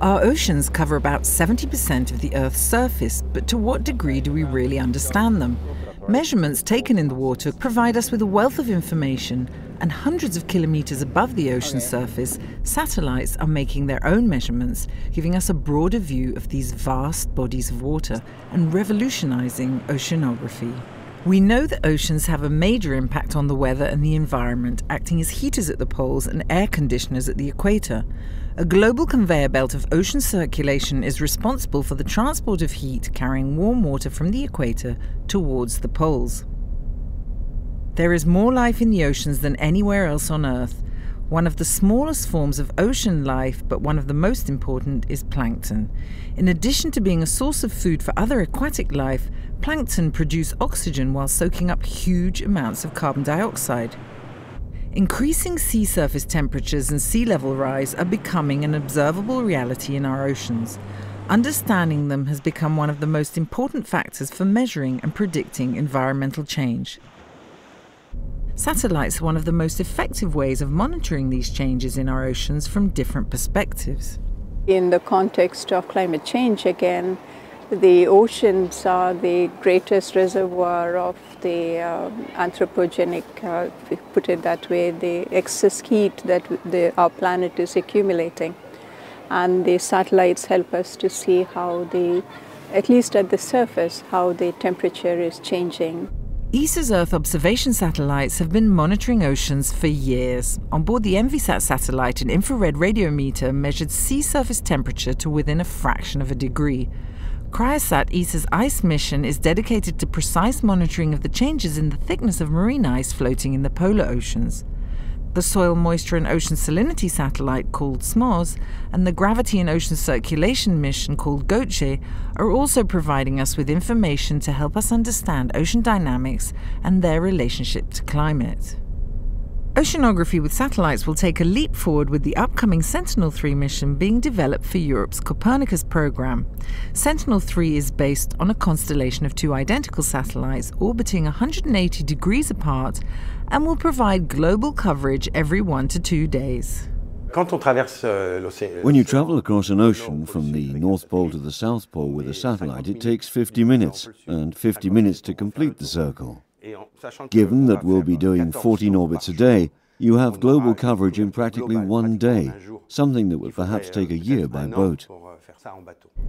Our oceans cover about 70% of the Earth's surface, but to what degree do we really understand them? Measurements taken in the water provide us with a wealth of information, and hundreds of kilometers above the ocean surface, satellites are making their own measurements, giving us a broader view of these vast bodies of water and revolutionizing oceanography. We know that oceans have a major impact on the weather and the environment, acting as heaters at the poles and air conditioners at the equator. A global conveyor belt of ocean circulation is responsible for the transport of heat, carrying warm water from the equator towards the poles. There is more life in the oceans than anywhere else on Earth. One of the smallest forms of ocean life, but one of the most important, is plankton. In addition to being a source of food for other aquatic life, plankton produce oxygen while soaking up huge amounts of carbon dioxide. Increasing sea surface temperatures and sea level rise are becoming an observable reality in our oceans. Understanding them has become one of the most important factors for measuring and predicting environmental change. Satellites are one of the most effective ways of monitoring these changes in our oceans from different perspectives. In the context of climate change again, the oceans are the greatest reservoir of the anthropogenic, if we put it that way, the excess heat that our planet is accumulating. And the satellites help us to see how at least at the surface, how the temperature is changing. ESA's Earth observation satellites have been monitoring oceans for years. On board the Envisat satellite, an infrared radiometer measured sea surface temperature to within a fraction of a degree. Cryosat, ESA's ICE mission, is dedicated to precise monitoring of the changes in the thickness of marine ice floating in the polar oceans. The Soil Moisture and Ocean Salinity satellite, called SMOS, and the Gravity and Ocean Circulation mission, called GOCE, are also providing us with information to help us understand ocean dynamics and their relationship to climate. Oceanography with satellites will take a leap forward with the upcoming Sentinel-3 mission being developed for Europe's Copernicus program. Sentinel-3 is based on a constellation of two identical satellites orbiting 180 degrees apart and will provide global coverage every 1 to 2 days. When you travel across an ocean from the North Pole to the South Pole with a satellite, it takes 50 minutes, and 50 minutes to complete the circle. Given that we'll be doing 14 orbits a day, you have global coverage in practically 1 day, something that would perhaps take a year by boat.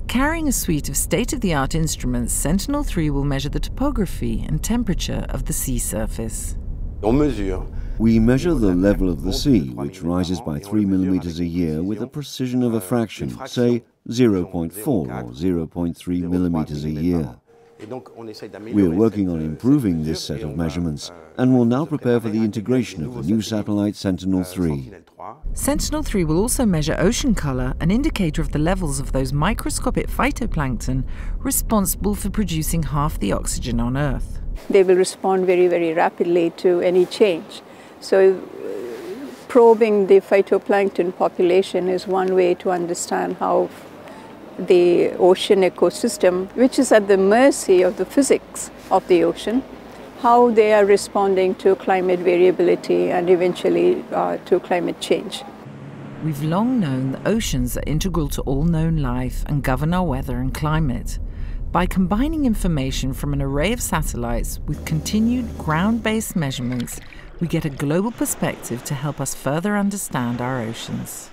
Carrying a suite of state-of-the-art instruments, Sentinel-3 will measure the topography and temperature of the sea surface. We measure the level of the sea, which rises by 3 millimeters a year with a precision of a fraction, say 0.4 or 0.3 millimeters a year. We are working on improving this set of measurements and will now prepare for the integration of the new satellite Sentinel-3. Sentinel-3 will also measure ocean color, an indicator of the levels of those microscopic phytoplankton responsible for producing half the oxygen on Earth. They will respond very, very rapidly to any change. So probing the phytoplankton population is one way to understand how the ocean ecosystem, which is at the mercy of the physics of the ocean, how they are responding to climate variability and eventually to climate change. We've long known that oceans are integral to all known life and govern our weather and climate. By combining information from an array of satellites with continued ground-based measurements, we get a global perspective to help us further understand our oceans.